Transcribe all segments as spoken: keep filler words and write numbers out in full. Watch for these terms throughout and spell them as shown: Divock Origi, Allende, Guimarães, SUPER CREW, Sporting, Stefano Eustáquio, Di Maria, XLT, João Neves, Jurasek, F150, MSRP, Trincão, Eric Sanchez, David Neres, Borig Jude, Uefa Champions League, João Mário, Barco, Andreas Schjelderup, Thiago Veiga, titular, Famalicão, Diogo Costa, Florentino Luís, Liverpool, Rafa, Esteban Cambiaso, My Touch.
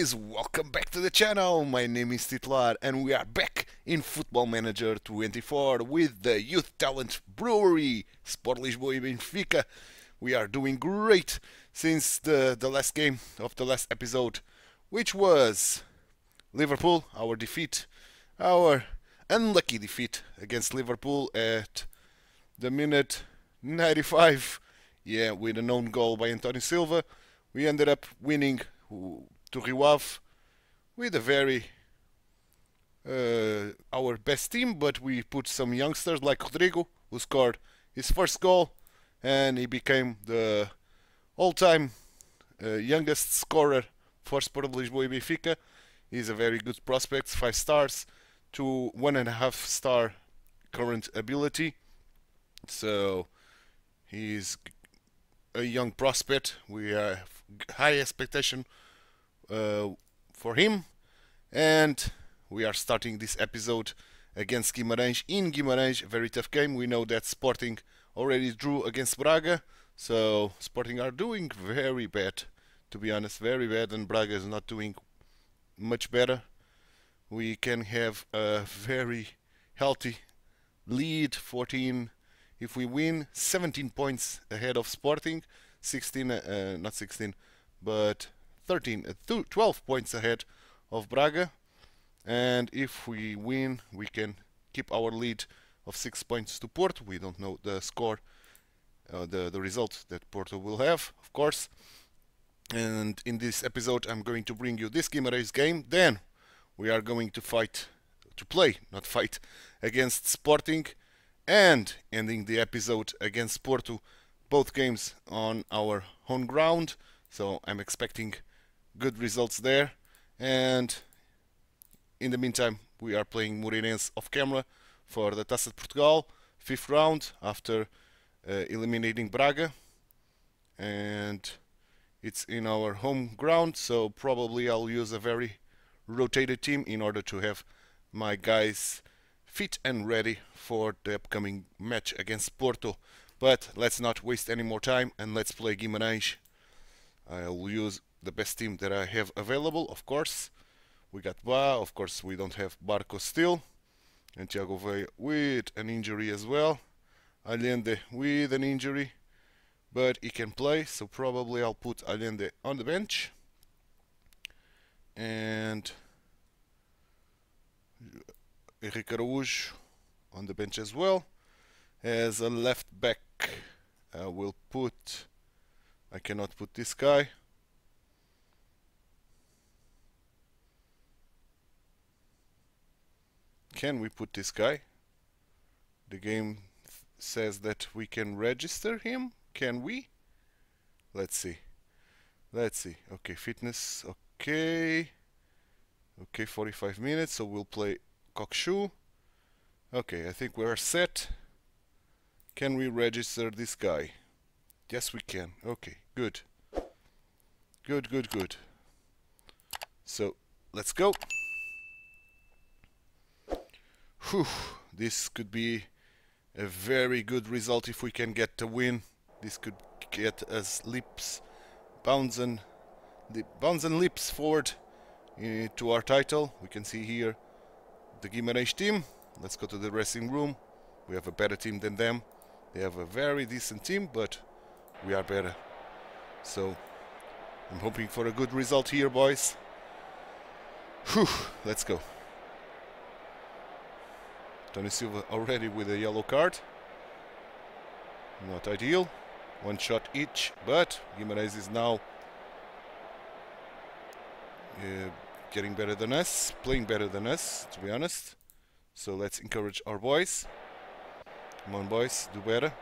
guys, welcome back to the channel. My name is Titular and we are back in Football Manager twenty-four with the Youth Talent Brewery, Sport Lisboa e Benfica. We are doing great since the, the last game of the last episode, which was Liverpool, our defeat, our unlucky defeat against Liverpool at the minute ninety-five. Yeah, with a known goal by Antonio Silva. We ended up winning to Rio Ave with a very uh, our best team, but we put some youngsters like Rodrigo, who scored his first goal, and he became the all-time uh, youngest scorer for Sport Lisboa e Benfica. He's a very good prospect, five stars to one and a half star current ability. So he's a young prospect. We have high expectation uh, for him, and we are starting this episode against Guimarães in Guimarães. Very tough game. We know that Sporting already drew against Braga, so Sporting are doing very bad, to be honest, very bad, and Braga is not doing much better. We can have a very healthy lead, fourteen. If we win, seventeen points ahead of Sporting, sixteen, uh, not sixteen, but thirteen, uh, twelve points ahead of Braga. And if we win, we can keep our lead of six points to Porto. We don't know the score, uh, the, the result that Porto will have, of course. And in this episode, I'm going to bring you this Guimarães game. Then we are going to fight, to play, not fight, against Sporting. And ending the episode against Porto, both games on our home ground, so I'm expecting good results there. And in the meantime, we are playing Moreirense off camera for the Taça de Portugal, fifth round, after uh, eliminating Braga. And it's in our home ground, so probably I'll use a very rotated team in order to have my guys fit and ready for the upcoming match against Porto. But let's not waste any more time and let's play Guimarães. I'll use the best team that I have available, of course. We got Ba, of course we don't have Barco still. And Thiago Veiga with an injury as well. Allende with an injury. But he can play, so probably I'll put Allende on the bench. And Enrique Araujo on the bench as well. As a left back, I will put, I cannot put this guy. Can we put this guy? The game says that we can register him. Can we? Let's see. Let's see. Okay, fitness. Okay. Okay, forty-five minutes, so we'll play Kokshu. Okay, I think we are set. Can we register this guy? Yes, we can. Okay, good. Good, good, good. So, let's go. Whew, this could be a very good result if we can get the win. This could get us leaps, bounds and, bounds and leaps forward uh, to our title. We can see here the Guimarães team. Let's go to the dressing room. We have a better team than them. They have a very decent team, but we are better. So I'm hoping for a good result here, boys. Whew, let's go. Antonio Silva already with a yellow card. Not ideal. One shot each, but Guimarães is now Uh, getting better than us, playing better than us, to be honest. So let's encourage our boys. Come on, boys, do better.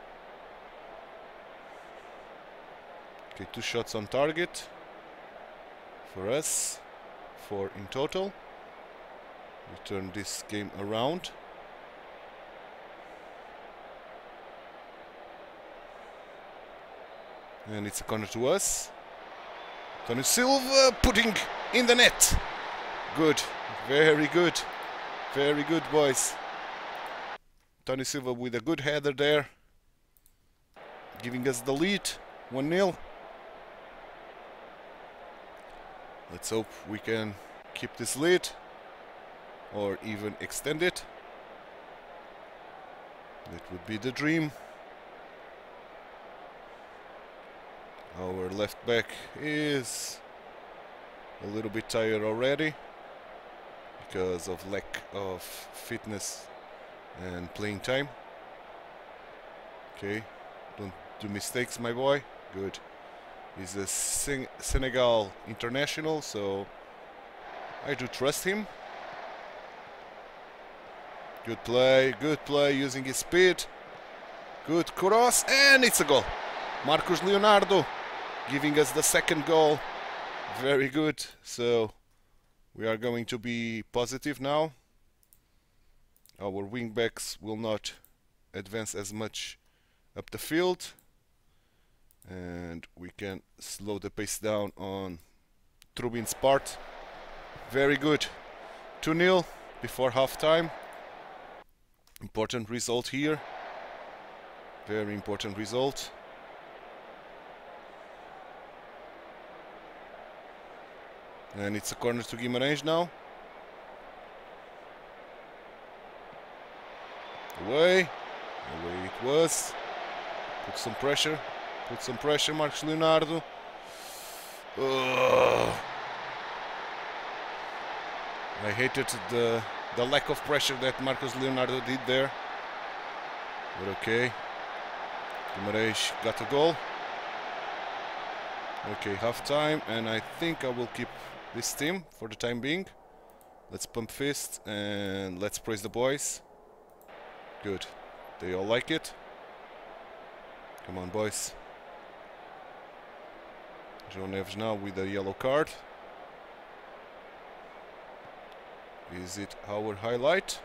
Okay, two shots on target for us, four in total. We turn this game around. And it's a corner to us. Antonio Silva putting in the net. Good, very good, very good, boys. Antonio Silva with a good header there, giving us the lead, one nil. Let's hope we can keep this lead or even extend it. That would be the dream. Our left back is a little bit tired already because of lack of fitness and playing time. Okay, don't do mistakes, my boy. Good. He's a Sen- Senegal international, so I do trust him. Good play, good play using his speed. Good cross, and it's a goal. Marcus Leonardo giving us the second goal. Very good. So we are going to be positive now. Our wing backs will not advance as much up the field, and we can slow the pace down on Trubin's part. Very good. two nil before half time. Important result here. Very important result. And it's a corner to Guimarães now. Away. Away it was. Put some pressure. Put some pressure, Marcos Leonardo. Ugh. I hated the, the lack of pressure that Marcos Leonardo did there. But okay. Guimarães got a goal. Okay, half time, and I think I will keep this team for the time being. Let's pump fist and let's praise the boys. Good. They all like it. Come on, boys. João Neves now with a yellow card. Is it our highlight?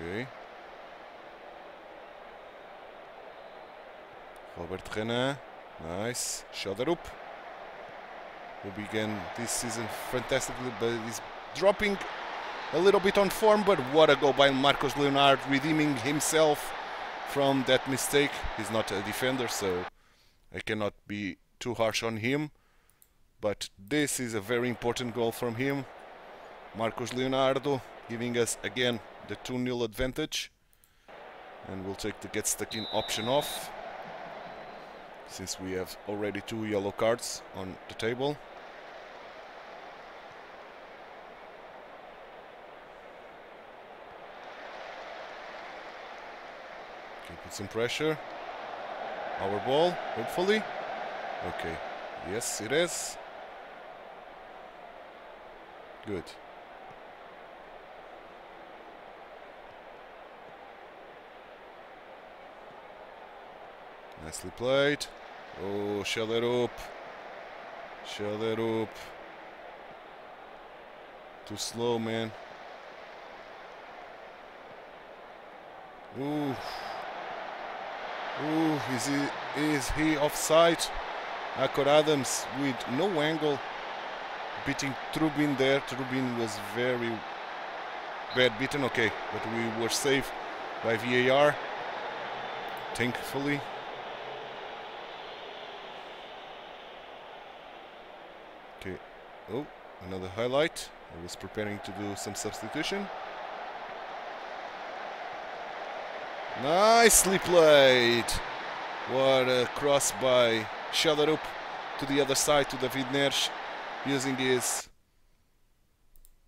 Okay. Roberto Renan. Nice. Schjelderup, who began this season fantastically, but is dropping a little bit on form. But what a goal by Marcos Leonardo, redeeming himself from that mistake. He's not a defender, so I cannot be too harsh on him, but this is a very important goal from him. Marcos Leonardo giving us again the two nil advantage, and we'll take the get stuck in option off, since we have already two yellow cards on the table. Okay, put some pressure. Our ball, hopefully. Okay, yes it is. Good. Nicely played. Oh, Schjelderup. Schjelderup. Too slow, man. Ooh. Ooh, is he, is he offside? Akor Adams with no angle, beating Trubin there. Trubin was very bad beaten. Okay, but we were saved by V A R, thankfully. Oh, another highlight. I was preparing to do some substitution. Nicely played. What a cross by Schjelderup to the other side, to David Neres, using his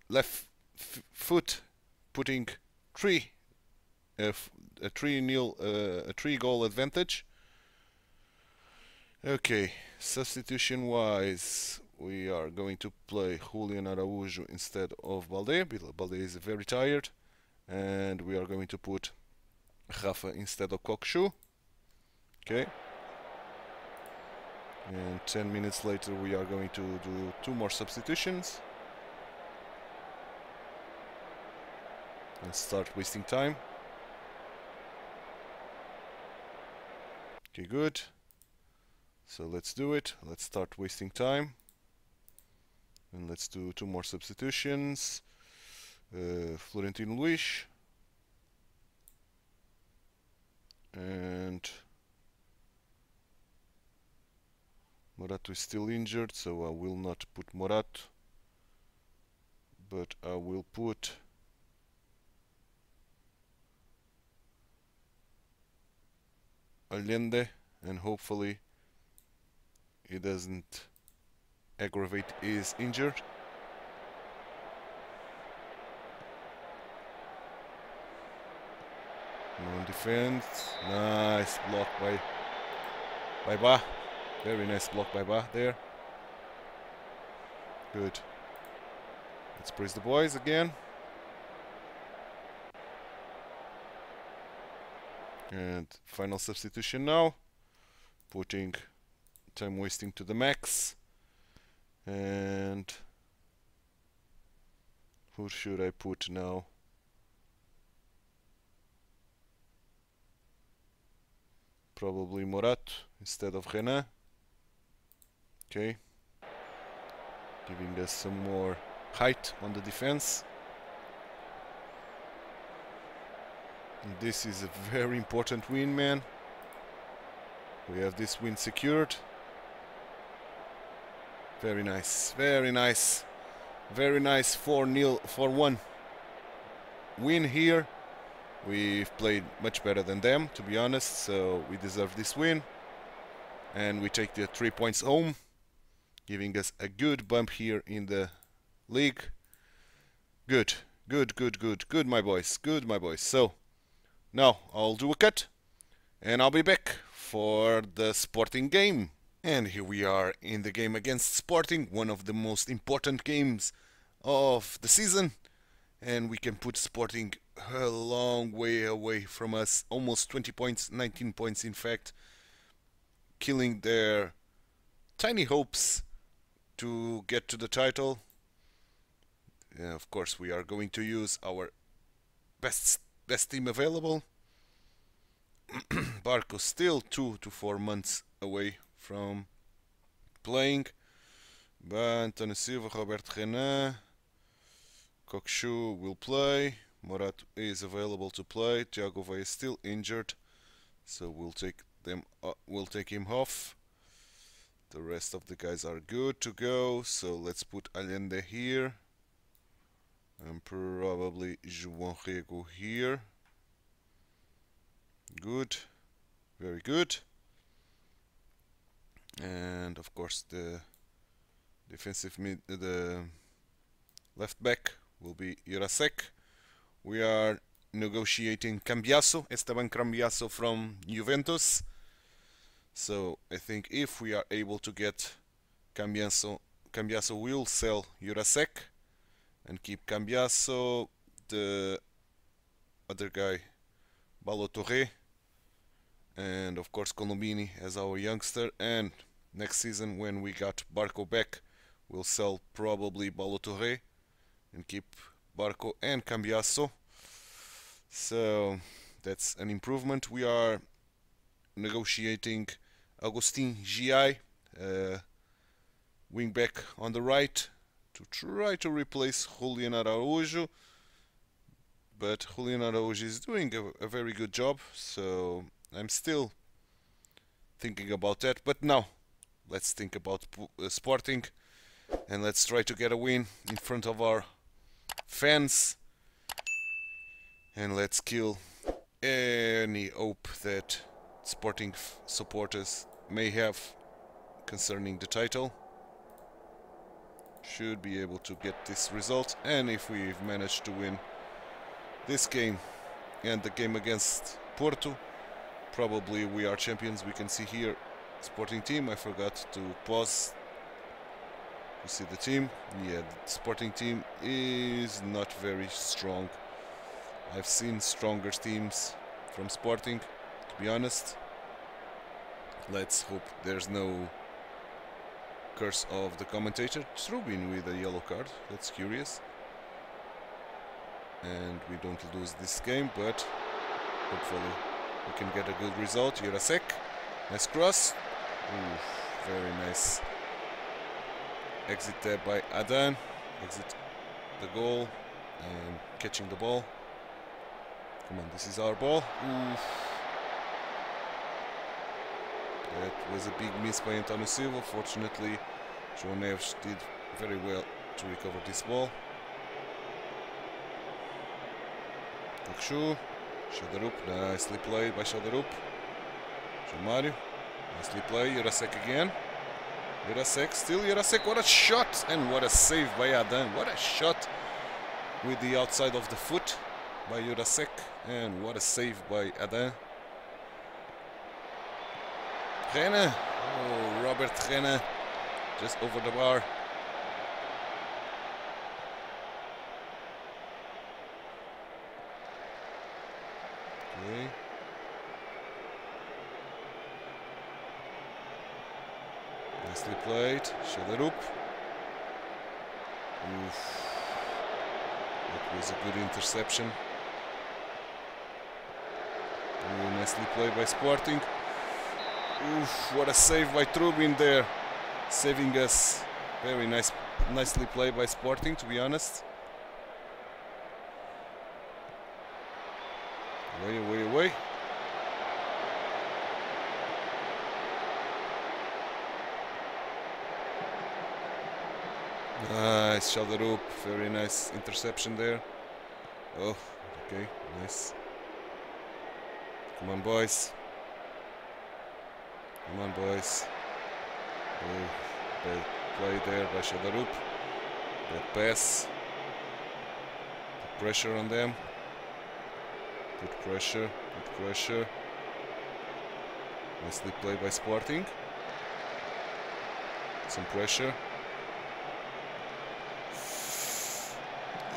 left f foot, putting three uh, a three nil uh, a three goal advantage. Okay, substitution wise, we are going to play Julian Araujo instead of Balde. Balde is very tired. And we are going to put Rafa instead of Kokshu. Okay. And ten minutes later we are going to do two more substitutions. And start wasting time. Okay, good. So let's do it. Let's start wasting time. And let's do two more substitutions. Uh, Florentino Luís. And... Morato is still injured, so I will not put Morato, but I will put Allende, and hopefully he doesn't aggravate his injury. No defense. Nice block by by Ba. Very nice block by Ba there. Good. Let's praise the boys again. And final substitution now, putting time wasting to the max. And who should I put now? Probably Morato instead of Renan. Okay, giving us some more height on the defense. And this is a very important win, man. We have this win secured. Very nice, very nice, very nice four nil, four one win here. We've played much better than them, to be honest, so we deserve this win. And we take the three points home, giving us a good bump here in the league. Good, good, good, good, good, my boys, good, my boys. So, now I'll do a cut, and I'll be back for the Sporting game. And here we are in the game against Sporting, one of the most important games of the season. And we can put Sporting a long way away from us, almost twenty points, nineteen points in fact, killing their tiny hopes to get to the title. And of course we are going to use our best best team available. Barco still two to four months away from playing, but Antonio Silva, Roberto Renan, Kokshu will play. Morato is available to play. Thiago Veiga is still injured, so we'll take them. Uh, we'll take him off. The rest of the guys are good to go. So let's put Allende here, and probably João Rego here. Good, very good. And of course the defensive mid, uh, the left back will be Jurasek. We are negotiating Cambiaso, Esteban Cambiaso from Juventus. So I think if we are able to get Cambiaso, Cambiaso will sell Jurasek and keep Cambiaso. The other guy, Balotorre, and of course Colombini as our youngster. And next season when we got Barco back, we'll sell probably Balotorre and keep Barco and Cambiaso. So that's an improvement. We are negotiating Agustín Giay, uh, wing back on the right, to try to replace Julian Araujo, but Julian Araujo is doing a, a very good job, so I'm still thinking about that. But now let's think about uh, Sporting, and let's try to get a win in front of our fans, and let's kill any hope that Sporting f supporters may have concerning the title. Should be able to get this result, and if we've managed to win this game and the game against Porto, probably we are champions. We can see here Sporting team. I forgot to pause. You see the team? Yeah, the Sporting team is not very strong. I've seen stronger teams from Sporting, to be honest. Let's hope there's no curse of the commentator. Trubin with a yellow card, that's curious. And we don't lose this game, but hopefully we can get a good result. Jurasek, nice cross. Ooh, very nice. Exit there by Adán, exit the goal, and catching the ball. Come on, this is our ball. Oof. That was a big miss by Antonio Silva. Fortunately, João Neves did very well to recover this ball. Kokshu, Schjelderup, nicely played by Schjelderup. João Mário, nicely played. Jurasek again. Jurasek, still Jurasek, what a shot! And what a save by Adán. What a shot with the outside of the foot by Jurasek. And what a save by Adán. Renan, oh, Robert Renan, just over the bar. Okay. Nicely played, Schjelderup. That was a good interception. Oh, nicely played by Sporting. Oof, what a save by Trubin there, saving us. Very nice, nicely played by Sporting, to be honest. Away, away, away. Nice, Schjelderup, very nice interception there. Oh, okay, nice. Come on, boys. Come on, boys. Oh, bad play there by Schjelderup. Bad pass. Put pressure on them. Put pressure. Put pressure. Nicely played by Sporting. Some pressure.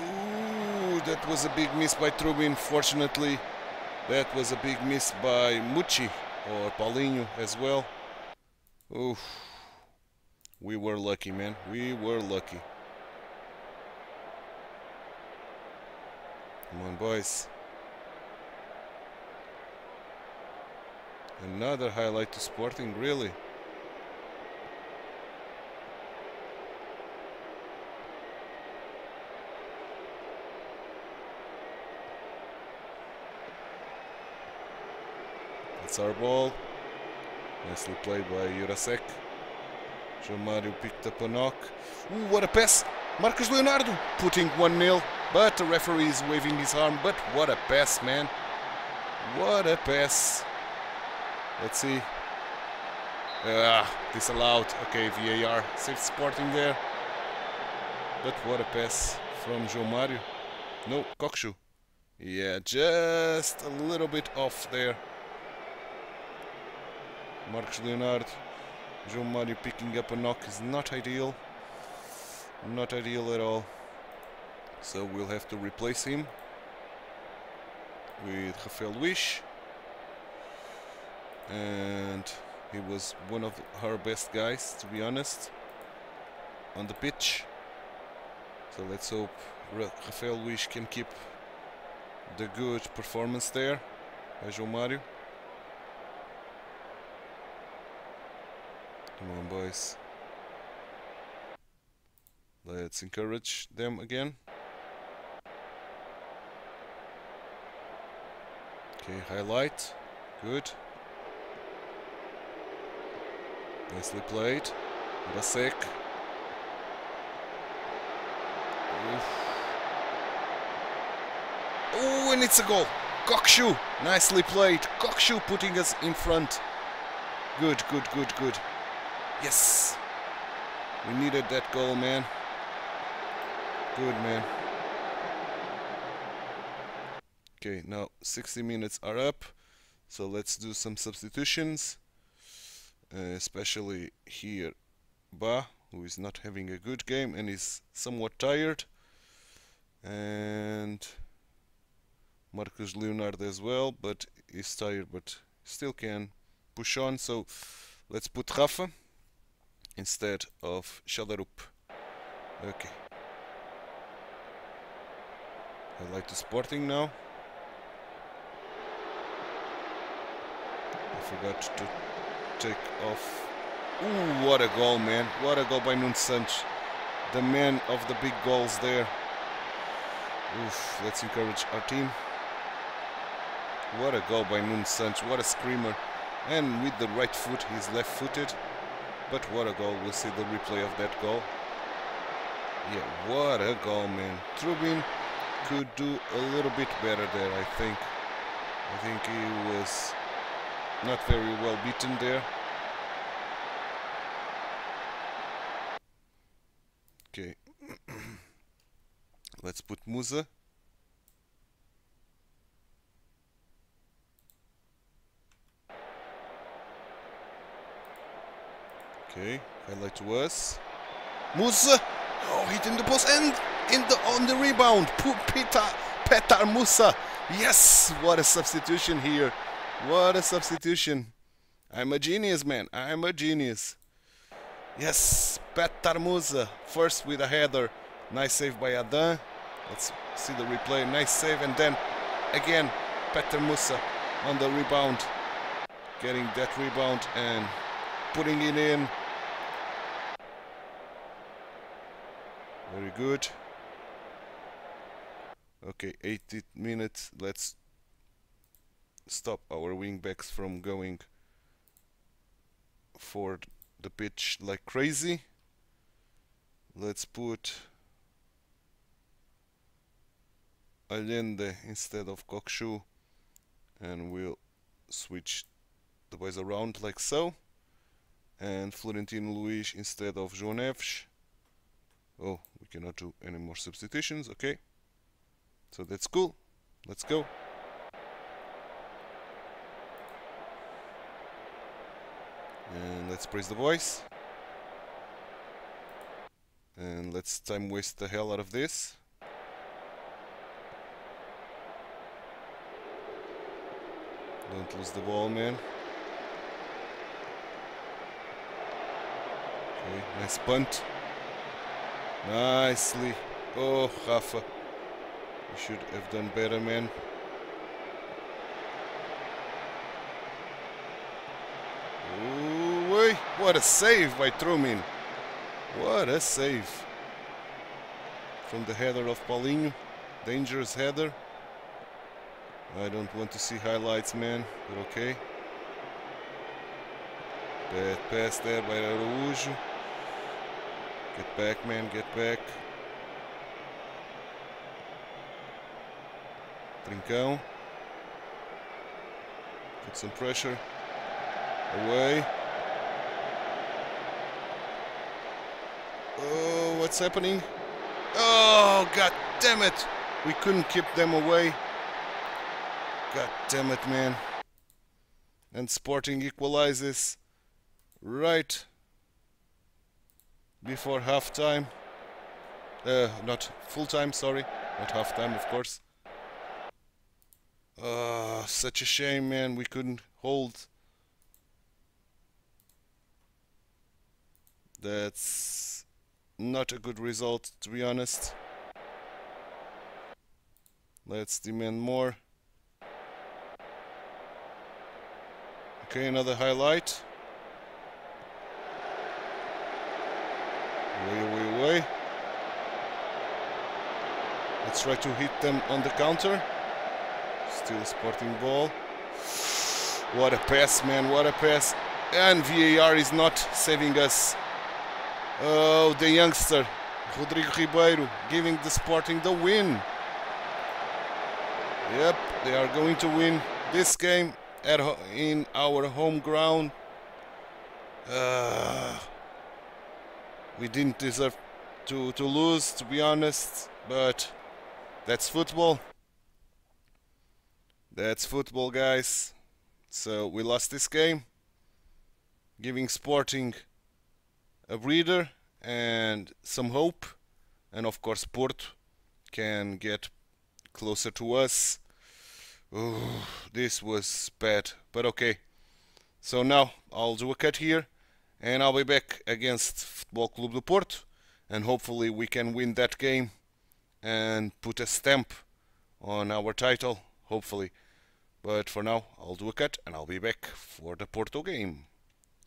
Ooh, that was a big miss by Trubin. Fortunately, that was a big miss by Mucci. Or Paulinho as well. Oof. We were lucky, man. We were lucky. Come on, boys. Another highlight to Sporting, really. That's our ball. Nicely played by Jurasek. João Mário picked up a knock. Ooh, what a pass! Marcus Leonardo putting one nil. But the referee is waving his arm. But what a pass, man. What a pass. Let's see. Ah, disallowed. Okay, V A R. Saved Sporting there. But what a pass from João Mário. No, Kokshu. Yeah, just a little bit off there. Marcus Leonardo, João Mário picking up a knock is not ideal, not ideal at all. So we'll have to replace him with Rafa Luís, and he was one of her best guys, to be honest, on the pitch. So let's hope Rafa Luís can keep the good performance there by João Mário. Come on, boys. Let's encourage them again. Okay, highlight. Good. Nicely played. Jurasek. Oh, and it's a goal. Kokshu. Nicely played. Kokshu putting us in front. Good, good, good, good. Yes, we needed that goal, man. Good, man. Okay, now sixty minutes are up, so let's do some substitutions, uh, especially here Ba, who is not having a good game and is somewhat tired, and Marcus Leonardo as well, but is tired but still can push on. So let's put Rafa instead of Schjelderup. Okay. I like to Sporting now. I forgot to take off. Ooh, what a goal, man. What a goal by Nuno Santos. The man of the big goals there. Oof, let's encourage our team. What a goal by Nuno Santos. What a screamer. And with the right foot, he's left-footed. But what a goal. We'll see the replay of that goal. Yeah, what a goal, man. Trubin could do a little bit better there, I think. I think he was not very well beaten there. Okay. Let's put Musa. Okay, highlight to us. Musa! Oh, hitting the post and in the on the rebound. Petar, Petar Musa. Yes, what a substitution here. What a substitution. I'm a genius, man. I'm a genius. Yes, Petar Musa. First with a header. Nice save by Adán. Let's see the replay. Nice save, and then again Petar Musa on the rebound. Getting that rebound and putting it in. Very good. Okay, eighty minutes. Let's stop our wing backs from going for the pitch like crazy. Let's put Allende instead of Kokshu, and we'll switch the boys around like so. And Florentino Luís instead of João Neves. Oh, we cannot do any more substitutions, okay. So that's cool. Let's go. And let's praise the boys. And let's time waste the hell out of this. Don't lose the ball, man. Okay, nice punt. Nicely. Oh, Rafa. You should have done better, man. Ooh, what a save by Trubin. What a save. From the header of Paulinho. Dangerous header. I don't want to see highlights, man, but okay. Bad pass there by Araujo. Get back, man, get back. Trincão. Put some pressure. Away. Oh, what's happening? Oh, god damn it! We couldn't keep them away. God damn it, man. And Sporting equalizes right before half time. Uh, not full time, sorry. Not half time, of course. Uh, such a shame, man. We couldn't hold. That's not a good result, to be honest. Let's demand more. Okay, another highlight. Way, way, way. Let's try to hit them on the counter. Still Sporting ball. What a pass, man, what a pass. And V A R is not saving us. Oh, the youngster, Rodrigo Ribeiro, giving the Sporting the win. Yep, they are going to win this game at ho in our home ground. Uh, we didn't deserve to, to lose, to be honest, but that's football. That's football, guys. So we lost this game, giving Sporting a breather and some hope, and of course Porto can get closer to us. Ooh, this was bad, but okay. So now I'll do a cut here, and I'll be back against Futebol Clube do Porto, and hopefully we can win that game and put a stamp on our title, hopefully. But for now I'll do a cut and I'll be back for the Porto game.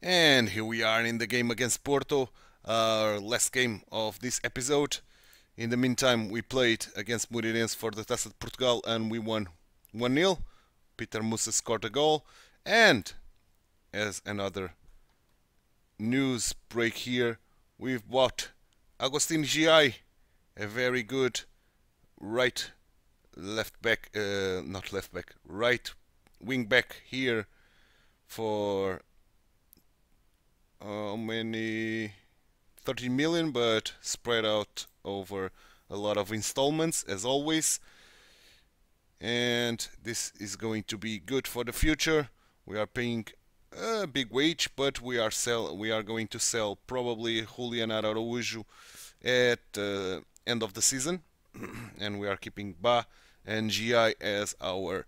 And here we are in the game against Porto, our last game of this episode. In the meantime, we played against Moreirense for the Taça de Portugal and we won one nil. Petar Musa scored a goal. And as another news break here. We've bought Agustín Giay, a very good right left back, uh, not left back, right wing back here for how many, thirty million, but spread out over a lot of installments as always. And this is going to be good for the future. We are paying a big wage, but we are sell we are going to sell probably Julian Araujo at the uh, end of the season. And we are keeping Ba and Giay as our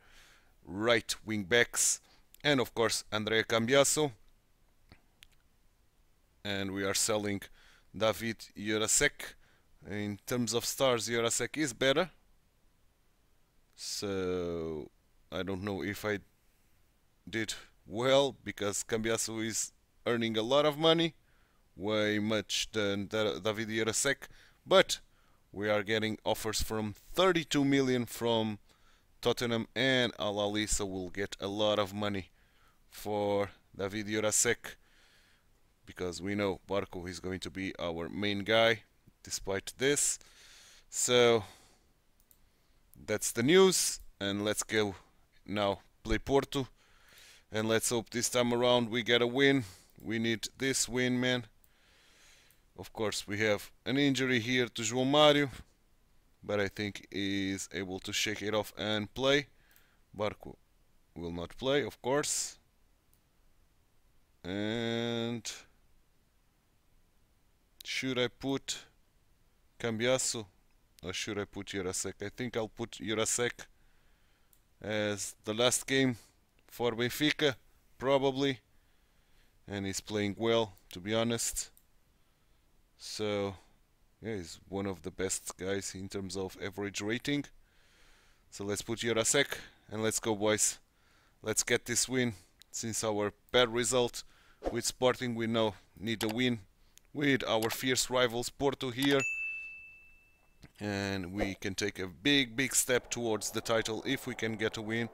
right wing backs, and of course Andreas Cambiaso. And we are selling David Jurasek. In terms of stars, Jurasek is better, so I don't know if I did well, because Cambiaso is earning a lot of money, way much than David Jurasek, but we are getting offers from thirty-two million from Tottenham and Al Ahly, so we'll get a lot of money for David Jurasek, because we know Barco is going to be our main guy despite this. So that's the news, and let's go now play Porto, and let's hope this time around we get a win. We need this win, man. Of course we have an injury here to João Mário, but I think he is able to shake it off and play. Barco will not play, of course. And should I put Cambiaso or should I put Jurasek? I think I'll put Jurasek as the last game for Benfica, probably. And he's playing well, to be honest. So, yeah, he's one of the best guys in terms of average rating. So let's put Jurasek, and let's go, boys. Let's get this win. Since our bad result with Sporting, we now need a win with our fierce rivals Porto here, and we can take a big big step towards the title if we can get a win.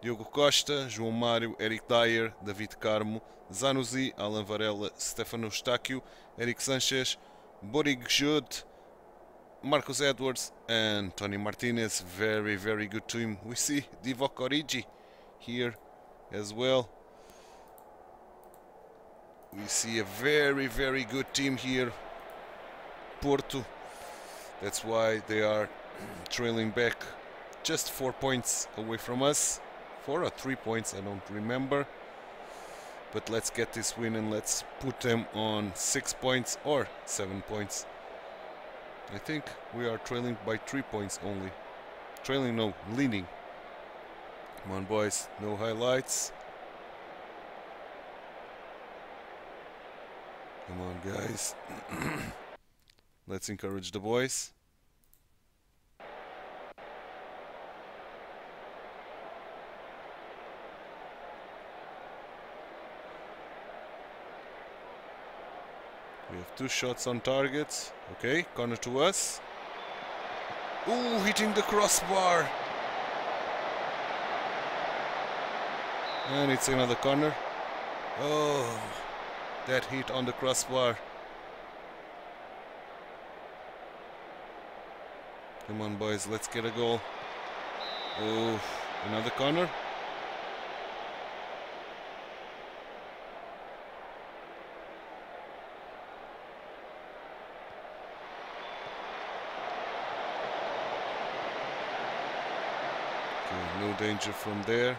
Diogo Costa, João Mário, Eric Dyer, David Carmo, Zanuzzi, Alan Varela, Stefano Eustáquio, Eric Sanchez, Borig Jude, Marcus Edwards and Tony Martinez. Very very good team. We see Divock Origi here as well. We see a very very good team here, Porto. That's why they are trailing back just four points away from us, four or three points, I don't remember. But let's get this win and let's put them on six points or seven points. I think we are trailing by three points only. Trailing, no, leading. Come on, boys, no highlights. Come on, guys. Let's encourage the boys. We have two shots on target. Okay, corner to us. Ooh, hitting the crossbar. And it's another corner. Oh, that hit on the crossbar. Come on, boys, let's get a goal. Oh, another corner. Okay, no danger from there.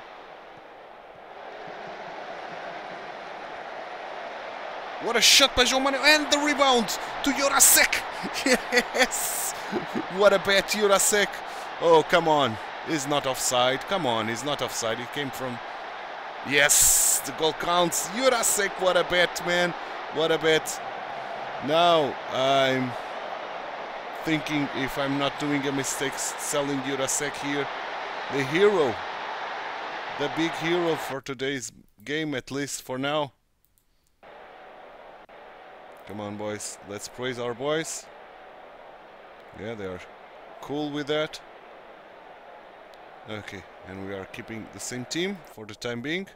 What a shot by João Mário, and the rebound to Jurasek. Yes! What a bet, Jurasek. Oh, come on. He's not offside. Come on, he's not offside. He came from... Yes! The goal counts. Jurasek, what a bet, man. What a bet. Now I'm thinking if I'm not doing a mistake selling Jurasek here. The hero. The big hero for today's game, at least for now. Come on, boys, let's praise our boys. Yeah, they are cool with that. Okay, and we are keeping the same team for the time being.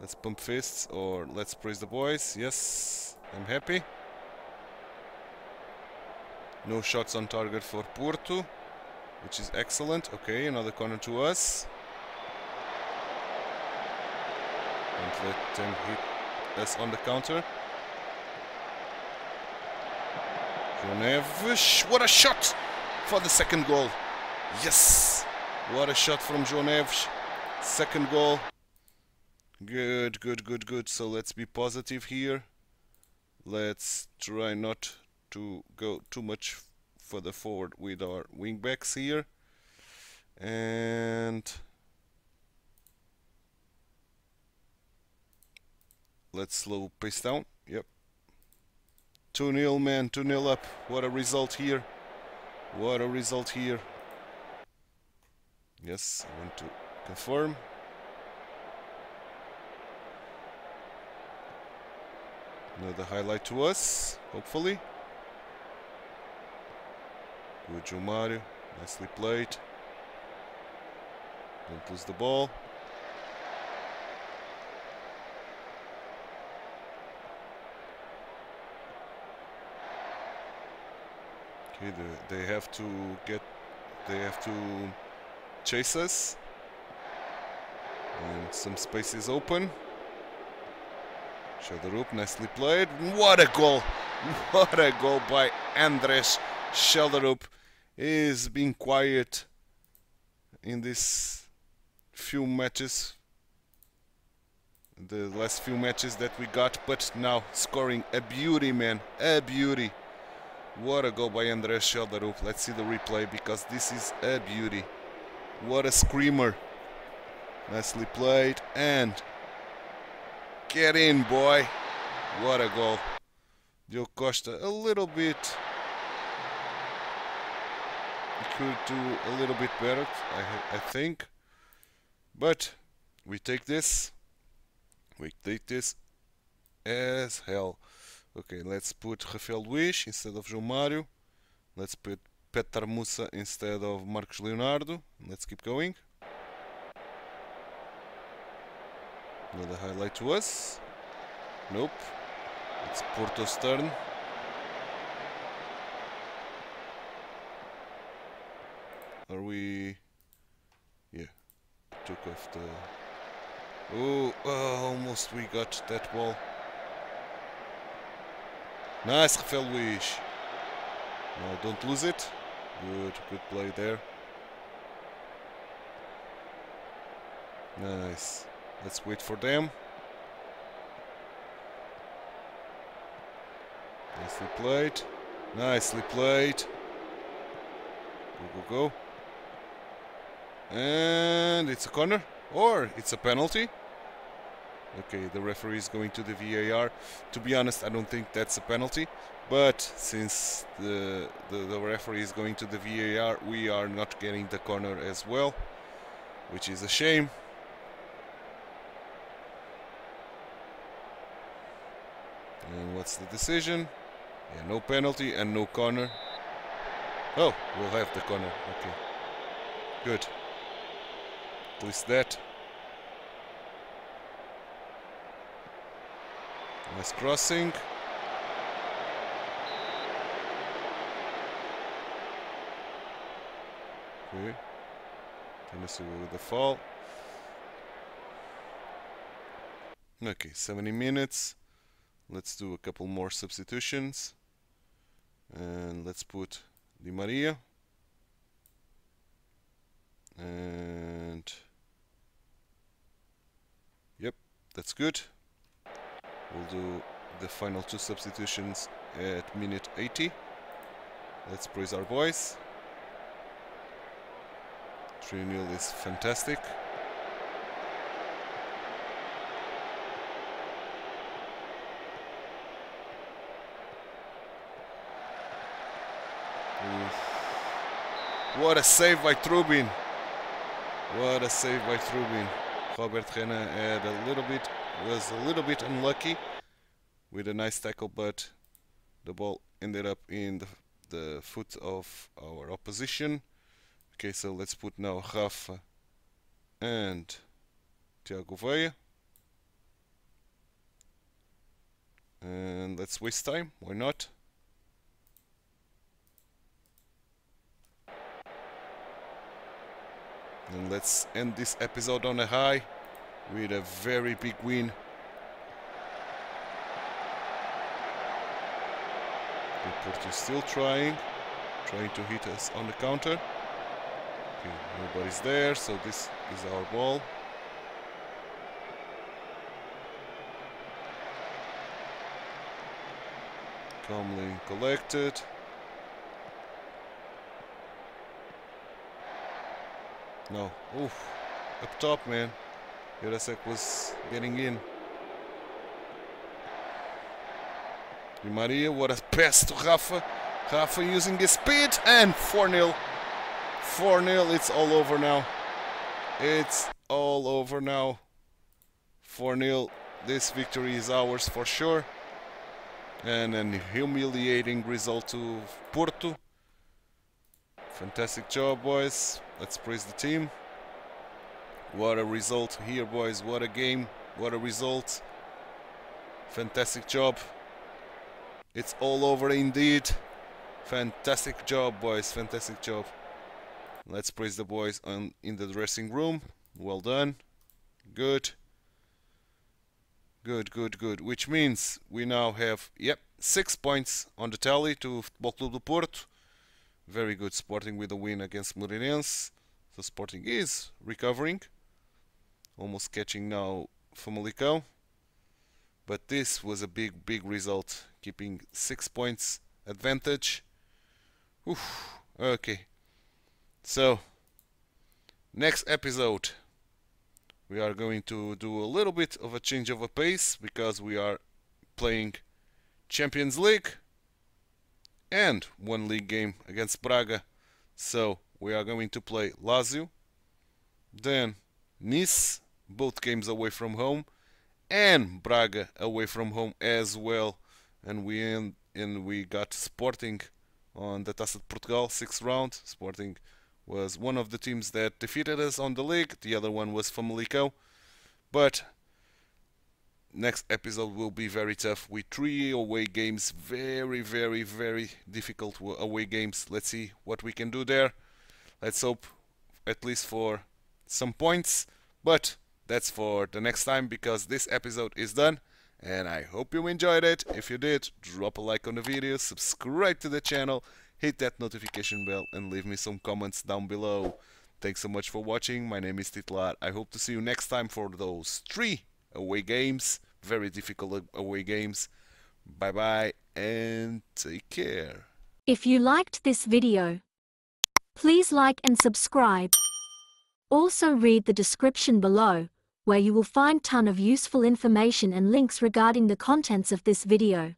Let's pump fists or let's praise the boys. Yes, I'm happy. No shots on target for Porto, which is excellent. Okay, another corner to us. And let them hit us on the counter. João Neves, what a shot for the second goal. Yes, what a shot from João Neves. Second goal. Good, good, good, good. So let's be positive here. Let's try not to go too much further forward with our wing backs here. And let's slow pace down. Yep. two nil, man. two nil up. What a result here. What a result here. Yes, I want to confirm. Another highlight to us, hopefully. Good, João Mário. Nicely played. Don't lose the ball. Okay, they, they have to get... They have to chase us. And some space is open. Schjelderup, nicely played. What a goal! What a goal by Andreas Schjelderup. Is being quiet in these few matches, the last few matches that we got, but now scoring a beauty, man, a beauty. What a goal by Andreas Schjelderup. Let's see the replay because this is a beauty. What a screamer. Nicely played and get in, boy. What a goal. Diogo Costa a little bit. He could do a little bit better, I, I think. But we take this. We take this as hell. Okay, let's put Rafael Luís instead of João Mário. Let's put Petar Musa instead of Marcus Leonardo. Let's keep going. Another highlight to us. Nope. It's Porto's turn. Are we... Yeah. Took off the... Oh, oh, almost we got that ball. Nice, Rafael Luís. No, don't lose it. Good, good play there. Nice. Let's wait for them. Nicely played. Nicely played. Go, go, go. And it's a corner. Or it's a penalty. Okay, the referee is going to the V A R. To be honest, I don't think that's a penalty. But since the, the, the referee is going to the V A R, we are not getting the corner as well. Which is a shame. And what's the decision? Yeah, no penalty and no corner. Oh, we'll have the corner. Okay. Good. At least that. Nice crossing. Okay. Tennessee with the fall. Okay, seventy minutes. Let's do a couple more substitutions. And let's put Di Maria. And... Yep, that's good. We'll do the final two substitutions at minute eighty. Let's praise our boys. three nil is fantastic. What a save by Trubin. What a save by Trubin. Roberto Renan had a little bit... was a little bit unlucky with a nice tackle, but the ball ended up in the, the foot of our opposition. Okay, so let's put now Rafa and Thiago Veiga. Let's waste time. Why not? And let's end this episode on a high with a very big win. Porto still trying, trying to hit us on the counter. Okay, nobody's there, so this is our ball. Calmly collected. No, oof, up top, man. Jurasek was getting in. Di Maria, what a pass to Rafa. Rafa using his speed, and four nil. four nil, it's all over now. It's all over now. four nil, this victory is ours for sure. And an humiliating result to Porto. Fantastic job, boys. Let's praise the team. What a result here, boys. What a game. What a result. Fantastic job. It's all over indeed. Fantastic job, boys. Fantastic job. Let's praise the boys on, in the dressing room. Well done. Good. Good, good, good. Which means we now have, yep, six points on the tally to Futebol Clube do Porto. Very good. Sporting with a win against Moreirense. So Sporting is recovering. Almost catching now Famalicão. But this was a big, big result. Keeping six points advantage. Oof, okay. So, next episode, we are going to do a little bit of a change of a pace because we are playing Champions League and one league game against Braga. So, we are going to play Lazio, then Nice, both games away from home, and Braga away from home as well, and we end, and we got Sporting on the Taça de Portugal sixth round. Sporting was one of the teams that defeated us on the league. The other one was Famalicão. But next episode will be very tough with three away games, very very very difficult away games. Let's see what we can do there. Let's hope at least for some points, but that's for the next time because this episode is done. And I hope you enjoyed it. If you did, drop a like on the video, subscribe to the channel, hit that notification bell, and leave me some comments down below. Thanks so much for watching. My name is Titlar. I hope to see you next time for those three away games, very difficult away games. Bye bye and take care. If you liked this video, please like and subscribe. Also read the description below, where you will find a ton of useful information and links regarding the contents of this video.